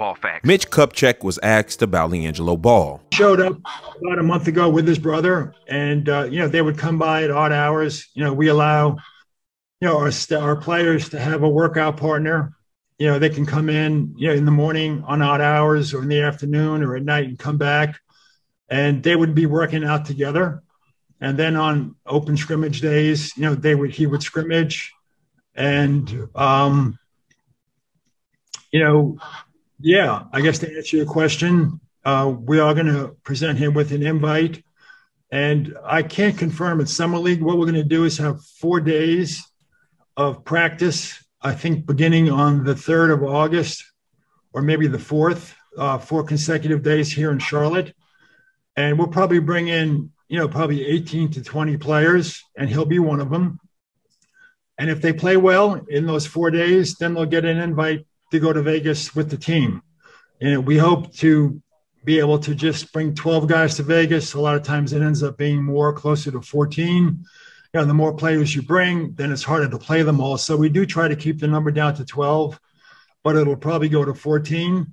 Ball Facts. Mitch Kupchak was asked about LiAngelo Ball. Showed up about a month ago with his brother, and you know, they would come by at odd hours. You know, we allow, you know, our players to have a workout partner. You know, they can come in, you know, in the morning on odd hours or in the afternoon or at night and come back, and they would be working out together. And then on open scrimmage days, you know, he would scrimmage, and you know, yeah, I guess to answer your question, we are going to present him with an invite, and I can't confirm it's summer league. What we're going to do is have 4 days of practice, I think beginning on the 3rd of August or maybe the 4th, 4 consecutive days here in Charlotte. And we'll probably bring in, you know, probably 18 to 20 players, and he'll be one of them. And if they play well in those 4 days, then they'll get an invite to go to Vegas with the team. And we hope to be able to just bring 12 guys to Vegas. A lot of times it ends up being more closer to 14. You know, the more players you bring, then it's harder to play them all. So we do try to keep the number down to 12, but it'll probably go to 14.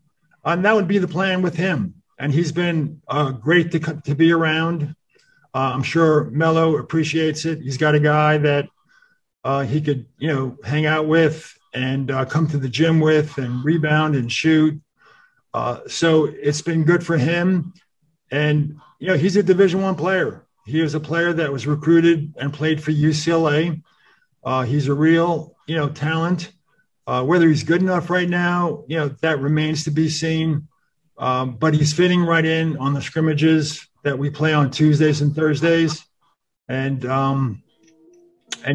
And that would be the plan with him. And he's been great to be around. I'm sure Melo appreciates it. He's got a guy that he could, you know, hang out with and come to the gym with and rebound and shoot. So it's been good for him. And, you know, he's a Division I player. He was a player that was recruited and played for UCLA. He's a real, you know, talent. Whether he's good enough right now, you know, that remains to be seen. But he's fitting right in on the scrimmages that we play on Tuesdays and Thursdays. And yeah,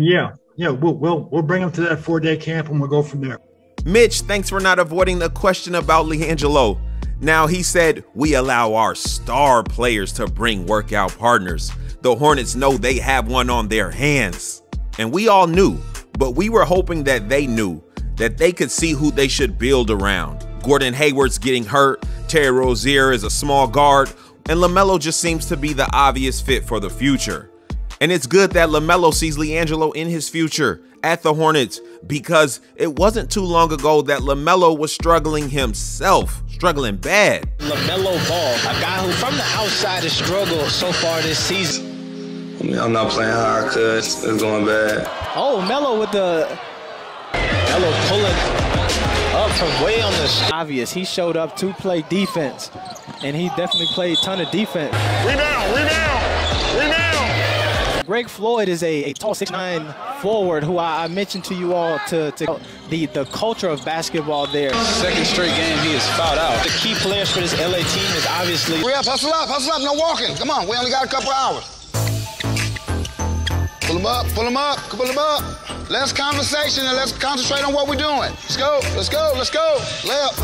you know, we'll bring him to that 4-day camp, and we'll go from there. Mitch, thanks for not avoiding the question about LiAngelo. Now, he said, we allow our star players to bring workout partners. The Hornets know they have one on their hands. And we all knew, but we were hoping that they knew, that they could see who they should build around. Gordon Hayward's getting hurt, Terry Rozier is a small guard, and LaMelo just seems to be the obvious fit for the future. And it's good that LaMelo sees LiAngelo in his future at the Hornets, because it wasn't too long ago that LaMelo was struggling himself, struggling bad. LaMelo Ball, a guy who from the outside has struggled so far this season. I mean, I'm not playing how I could. It's going bad. Oh, Melo with the... Melo pulling up from way on the... Obvious, he showed up to play defense, and he definitely played a ton of defense. Rebound, rebound, rebound! Greg Floyd is a tall 6'9", forward who I mentioned to you all to the culture of basketball there. Second straight game he is fouled out. The key players for this LA team is obviously... Hurry up, hustle up, no walking. Come on, we only got a couple hours. Pull him up, pull him up, pull him up. Less conversation and let's concentrate on what we're doing. Let's go, let's go, let's go. Layup.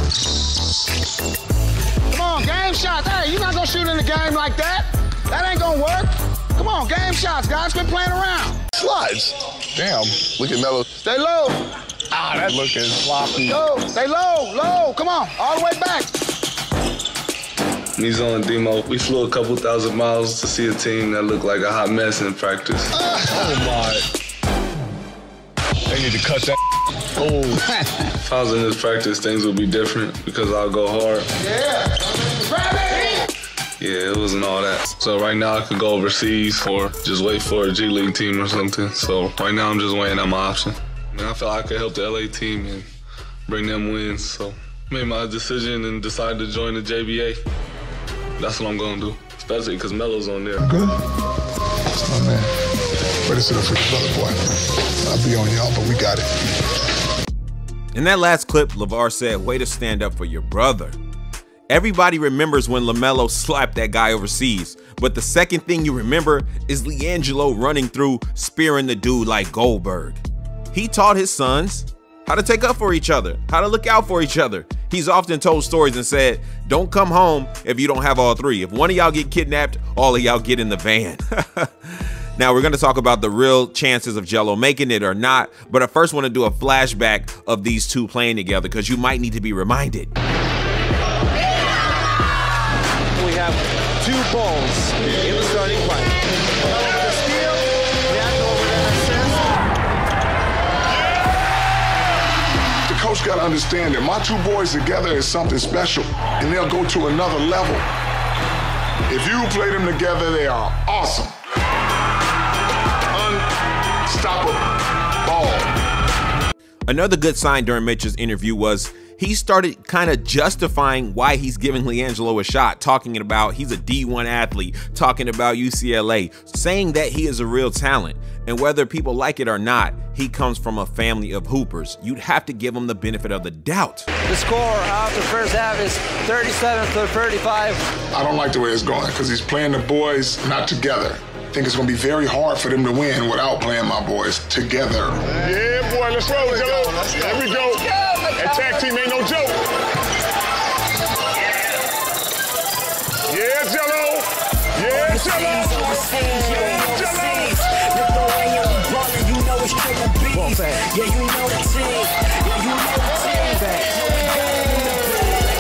Come on, game shots. Hey, you're not gonna shoot in the game like that. That ain't gonna work. Come on, game shots, guys. Quit playing around. Slides. Damn, look at Melo. Stay low. Ah, that's looking sloppy. Go, stay low, low. Come on, all the way back. He's on demo. We flew a couple thousand miles to see a team that looked like a hot mess in practice. Oh, my. They need to cut that. Oh. If I was in this practice, things would be different because I'll go hard. Yeah. Grab it. Yeah, it wasn't all that. So right now I could go overseas or just wait for a G League team or something. So right now I'm just weighing out my option. I mean, I feel like I could help the LA team and bring them wins. So I made my decision and decided to join the JBA. That's what I'm going to do, especially because Melo's on there. Good. That's my man. Ready to the freaking brother, boy. I'll be on y'all, but we got it. In that last clip, LaVar said, way to stand up for your brother. Everybody remembers when LaMelo slapped that guy overseas, but the second thing you remember is LiAngelo running through, spearing the dude like Goldberg. He taught his sons how to take up for each other, how to look out for each other. He's often told stories and said, don't come home if you don't have all three. If one of y'all get kidnapped, all of y'all get in the van. Now we're gonna talk about the real chances of Jello making it or not, but I first wanna do a flashback of these two playing together, because you might need to be reminded. Two balls in the starting lineup. Melo with the steal. They have to go over there and assist. The coach got to understand that my two boys together is something special, and they'll go to another level. If you play them together, they are awesome. Unstoppable ball. Another good sign during Mitch's interview was he started kind of justifying why he's giving LiAngelo a shot, talking about he's a D1 athlete, talking about UCLA, saying that he is a real talent. And whether people like it or not, he comes from a family of hoopers. You'd have to give him the benefit of the doubt. The score after first half is 37-35. I don't like the way it's going because he's playing the boys not together. I think it's going to be very hard for them to win without playing my boys together. Yeah, boy, let's roll, let's go. There we go. That tag team ain't no joke. Yeah, Jello. Yeah, Jello. Yeah, Jello. Ball Facts. Yeah, you know the team. Yeah, you know the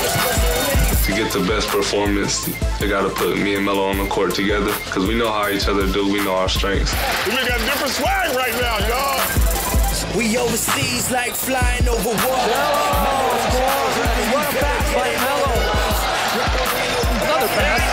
team. To get the best performance, they got to put me and Melo on the court together because we know how each other do. We know our strengths. We got different swag right now, y'all. We overseas like flying over water. Another pass.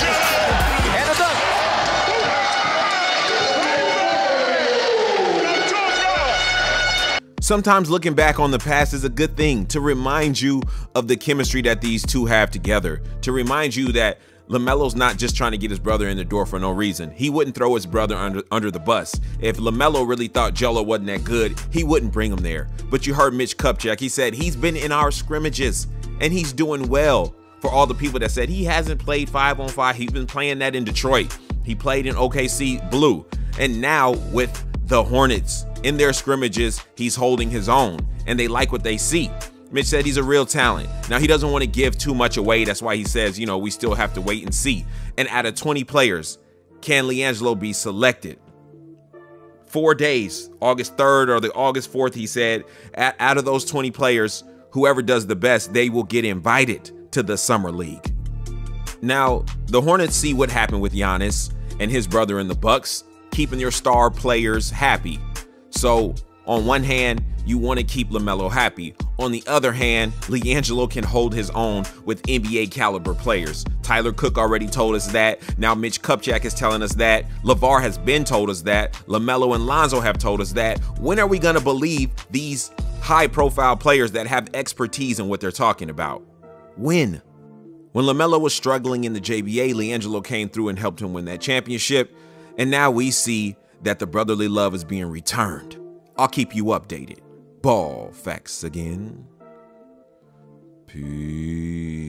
Sometimes looking back on the past is a good thing to remind you of the chemistry that these two have together, to remind you that LaMelo's not just trying to get his brother in the door for no reason. He wouldn't throw his brother under the bus. If LaMelo really thought Jello wasn't that good, he wouldn't bring him there. But you heard Mitch Kupchak, he said he's been in our scrimmages and he's doing well. For all the people that said he hasn't played 5-on-5, he's been playing that in Detroit. He played in OKC Blue and now with the Hornets. In their scrimmages, he's holding his own and they like what they see. Mitch said he's a real talent. Now, he doesn't want to give too much away. That's why he says, you know, we still have to wait and see. And out of 20 players, can LiAngelo be selected? 4 days, August 3rd or the August 4th, he said, out of those 20 players, whoever does the best, they will get invited to the Summer League. Now, the Hornets see what happened with Giannis and his brother in the Bucks, keeping your star players happy. So on one hand, you want to keep LaMelo happy. On the other hand, LiAngelo can hold his own with NBA caliber players. Tyler Cook already told us that. Now Mitch Kupchak is telling us that. LaVar has been told us that. LaMelo and Lonzo have told us that. When are we going to believe these high-profile players that have expertise in what they're talking about? When? When LaMelo was struggling in the JBA, LiAngelo came through and helped him win that championship. And now we see that the brotherly love is being returned. I'll keep you updated. Ball Facts again. Peace.